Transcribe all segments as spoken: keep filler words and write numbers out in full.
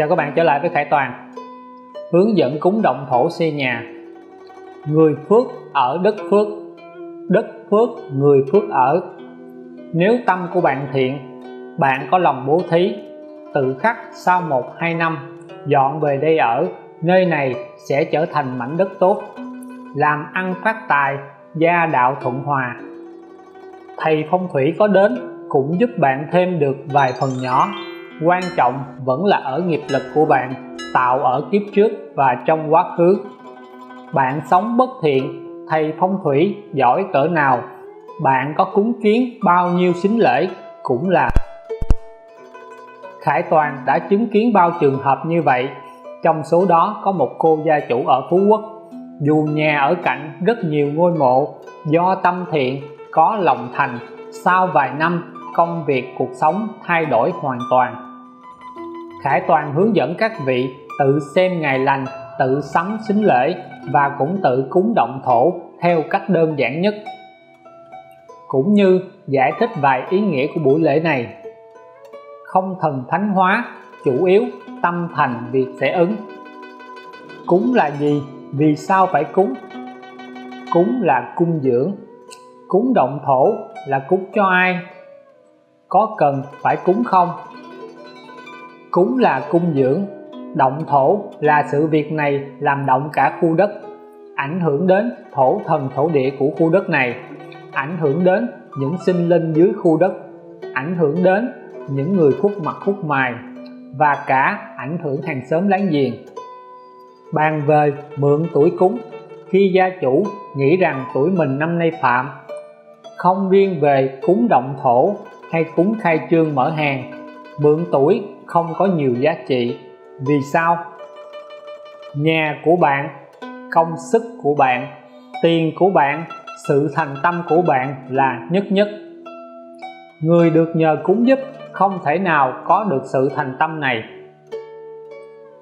Chào các bạn trở lại với Khải Toàn. Hướng dẫn cúng động thổ xây nhà. Người phước ở đất phước, đất phước người phước ở. Nếu tâm của bạn thiện, bạn có lòng bố thí, tự khắc sau một hai năm dọn về đây ở, nơi này sẽ trở thành mảnh đất tốt, làm ăn phát tài, gia đạo thuận hòa. Thầy phong thủy có đến cũng giúp bạn thêm được vài phần nhỏ. Quan trọng vẫn là ở nghiệp lực của bạn tạo ở kiếp trước và trong quá khứ. Bạn sống bất thiện, thầy phong thủy giỏi cỡ nào, bạn có cúng kiến bao nhiêu sính lễ cũng là. Khải Toàn đã chứng kiến bao trường hợp như vậy. Trong số đó có một cô gia chủ ở Phú Quốc, dù nhà ở cạnh rất nhiều ngôi mộ, do tâm thiện, có lòng thành, sau vài năm công việc cuộc sống thay đổi hoàn toàn. Khải Toàn hướng dẫn các vị tự xem ngày lành, tự sắm sính lễ và cũng tự cúng động thổ theo cách đơn giản nhất, cũng như giải thích vài ý nghĩa của buổi lễ này. Không thần thánh hóa, chủ yếu tâm thành việc sẽ ứng. Cúng là gì? Vì sao phải cúng? Cúng là cung dưỡng. Cúng động thổ là cúng cho ai? Có cần phải cúng không? Cúng là cung dưỡng. Động thổ là sự việc này làm động cả khu đất, ảnh hưởng đến thổ thần thổ địa của khu đất này, ảnh hưởng đến những sinh linh dưới khu đất, ảnh hưởng đến những người khuất mặt khuất mài, và cả ảnh hưởng hàng xóm láng giềng. Bàn về mượn tuổi cúng, khi gia chủ nghĩ rằng tuổi mình năm nay phạm, không riêng về cúng động thổ hay cúng khai trương mở hàng, mượn tuổi không có nhiều giá trị. Vì sao? Nhà của bạn, công sức của bạn, tiền của bạn, sự thành tâm của bạn là nhất nhất. Người được nhờ cúng giúp không thể nào có được sự thành tâm này.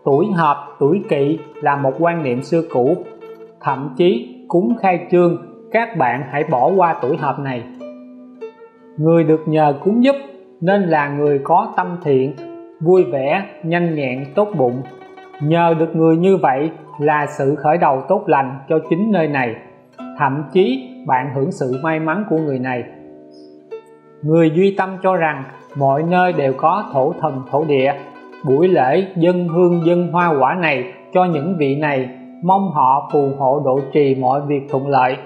Tuổi hợp, tuổi kỵ là một quan niệm xưa cũ. Thậm chí cúng khai trương, các bạn hãy bỏ qua tuổi hợp này. Người được nhờ cúng giúp nên là người có tâm thiện, vui vẻ, nhanh nhẹn, tốt bụng. Nhờ được người như vậy là sự khởi đầu tốt lành cho chính nơi này, thậm chí bạn hưởng sự may mắn của người này. Người duy tâm cho rằng mọi nơi đều có thổ thần thổ địa, buổi lễ dâng hương dâng hoa quả này cho những vị này, mong họ phù hộ độ trì mọi việc thuận lợi.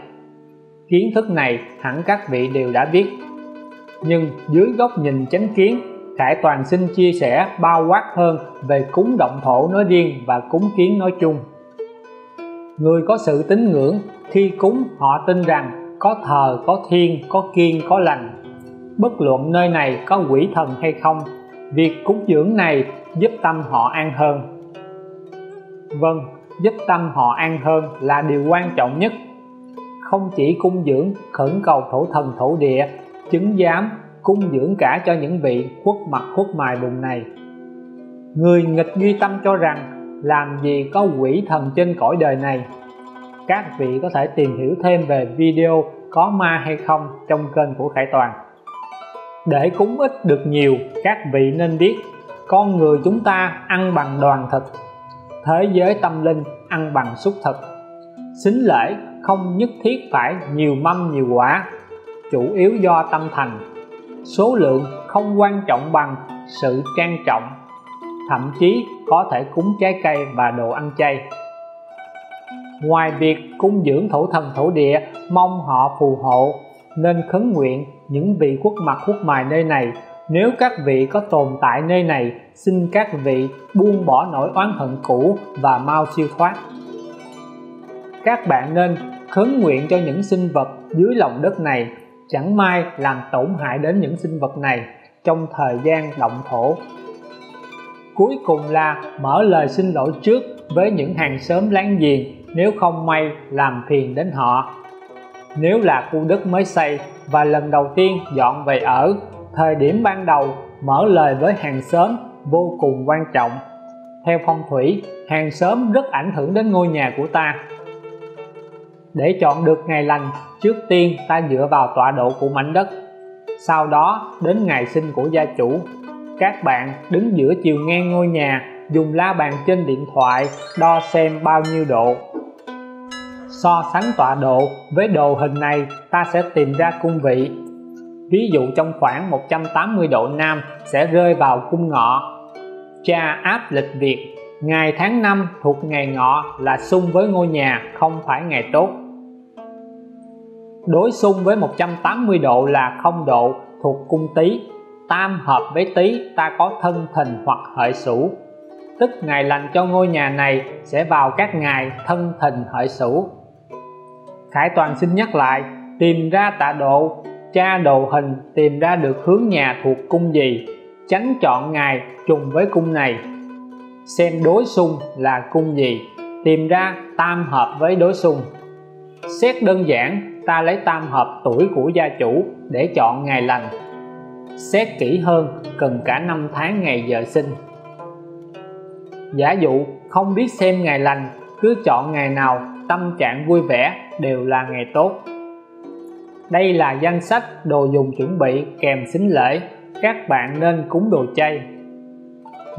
Kiến thức này hẳn các vị đều đã biết, nhưng dưới góc nhìn chánh kiến, Khải Toàn xin chia sẻ bao quát hơn về cúng động thổ nói riêng và cúng kiến nói chung. Người có sự tín ngưỡng, khi cúng họ tin rằng có thờ, có thiên, có kiên, có lành. Bất luận nơi này có quỷ thần hay không, việc cúng dưỡng này giúp tâm họ an hơn. Vâng, giúp tâm họ an hơn là điều quan trọng nhất. Không chỉ cung dưỡng khẩn cầu thổ thần thổ địa, chứng giám cung dưỡng cả cho những vị khuất mặt khuất mài vùng này. Người nghịch duy tâm cho rằng làm gì có quỷ thần trên cõi đời này. Các vị có thể tìm hiểu thêm về video có ma hay không trong kênh của Khải Toàn. Để cúng ít được nhiều, các vị nên biết con người chúng ta ăn bằng đoàn thịt, thế giới tâm linh ăn bằng xúc thịt. Sính lễ không nhất thiết phải nhiều mâm nhiều quả, chủ yếu do tâm thành. Số lượng không quan trọng bằng sự trang trọng, thậm chí có thể cúng trái cây và đồ ăn chay. Ngoài việc cung dưỡng thổ thần thổ địa mong họ phù hộ, nên khấn nguyện những vị khuất mặt khuất mài nơi này, nếu các vị có tồn tại nơi này, xin các vị buông bỏ nỗi oán hận cũ và mau siêu thoát. Các bạn nên khấn nguyện cho những sinh vật dưới lòng đất này, chẳng may làm tổn hại đến những sinh vật này trong thời gian động thổ. Cuối cùng là mở lời xin lỗi trước với những hàng xóm láng giềng nếu không may làm phiền đến họ. Nếu là khu đất mới xây và lần đầu tiên dọn về ở, thời điểm ban đầu mở lời với hàng xóm vô cùng quan trọng. Theo phong thủy, hàng xóm rất ảnh hưởng đến ngôi nhà của ta. Để chọn được ngày lành, trước tiên ta dựa vào tọa độ của mảnh đất, sau đó đến ngày sinh của gia chủ. Các bạn đứng giữa chiều ngang ngôi nhà dùng la bàn trên điện thoại đo xem bao nhiêu độ. So sánh tọa độ với đồ hình này, ta sẽ tìm ra cung vị. Ví dụ trong khoảng một trăm tám mươi độ Nam sẽ rơi vào cung Ngọ. Tra áp lịch Việt, ngày tháng năm thuộc ngày Ngọ là xung với ngôi nhà, không phải ngày tốt. Đối xung với một trăm tám mươi độ là không độ, thuộc cung Tý. Tam hợp với Tý, ta có Thân Thìn hoặc Hợi Sửu. Tức ngày lành cho ngôi nhà này sẽ vào các ngày Thân Thìn Hợi Sửu. Khải Toàn xin nhắc lại, tìm ra tọa độ, tra đồ hình, tìm ra được hướng nhà thuộc cung gì, tránh chọn ngày trùng với cung này, xem đối xung là cung gì, tìm ra tam hợp với đối xung. Xét đơn giản, ta lấy tam hợp tuổi của gia chủ để chọn ngày lành. Xét kỹ hơn, cần cả năm tháng ngày giờ sinh. Giả dụ không biết xem ngày lành, cứ chọn ngày nào tâm trạng vui vẻ đều là ngày tốt. Đây là danh sách đồ dùng chuẩn bị kèm sính lễ, các bạn nên cúng đồ chay: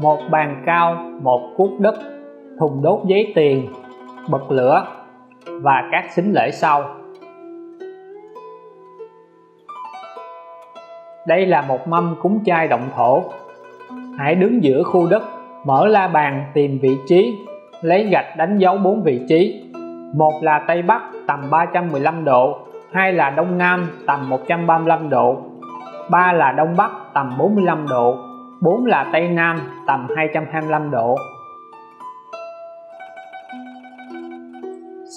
một bàn cao, một cuốc đất, thùng đốt giấy tiền, bật lửa và các sính lễ sau. Đây là một mâm cúng chay động thổ. Hãy đứng giữa khu đất, mở la bàn tìm vị trí, lấy gạch đánh dấu bốn vị trí. Một là Tây Bắc tầm ba trăm mười lăm độ, hai là Đông Nam tầm một trăm ba mươi lăm độ, ba là Đông Bắc tầm bốn mươi lăm độ, bốn là Tây Nam tầm hai trăm hai mươi lăm độ.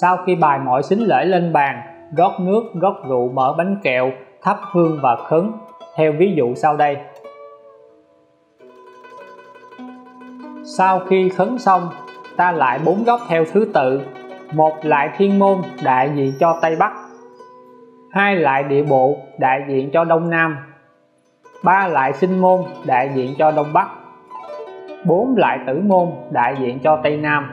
Sau khi bày mọi sính lễ lên bàn, rót nước, rót rượu, mở bánh kẹo, thắp hương và khấn theo ví dụ sau đây. Sau khi khấn xong, ta lại bốn góc theo thứ tự: một lại thiên môn, đại diện cho Tây Bắc; hai lại địa bộ, đại diện cho Đông Nam; ba lại sinh môn, đại diện cho Đông Bắc; bốn lại tử môn, đại diện cho Tây Nam.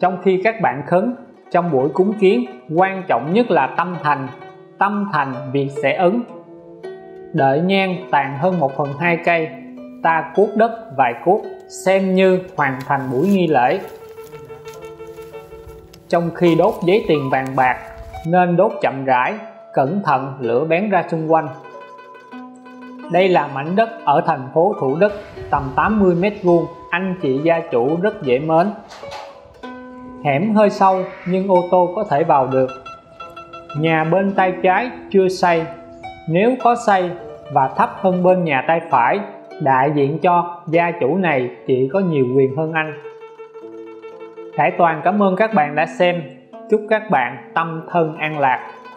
Trong khi các bạn khấn, trong buổi cúng kiến quan trọng nhất là tâm thành. Tâm thành việc sẽ ứng. Đợi nhang tàn hơn một phần hai cây, ta cuốc đất vài cuốc, xem như hoàn thành buổi nghi lễ. Trong khi đốt giấy tiền vàng bạc, nên đốt chậm rãi, cẩn thận lửa bén ra xung quanh. Đây là mảnh đất ở thành phố Thủ Đức tầm tám mươi mét vuông, anh chị gia chủ rất dễ mến. Hẻm hơi sâu nhưng ô tô có thể vào được. Nhà bên tay trái chưa xây, nếu có xây và thấp hơn bên nhà tay phải, đại diện cho gia chủ này chỉ có nhiều quyền hơn anh. Khải Toàn cảm ơn các bạn đã xem. Chúc các bạn tâm thân an lạc.